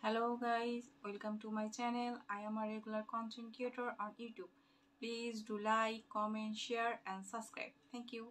Hello guys, welcome to my channel. I am a regular content creator on YouTube. Please do like, comment, share and subscribe. Thank you.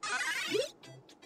What?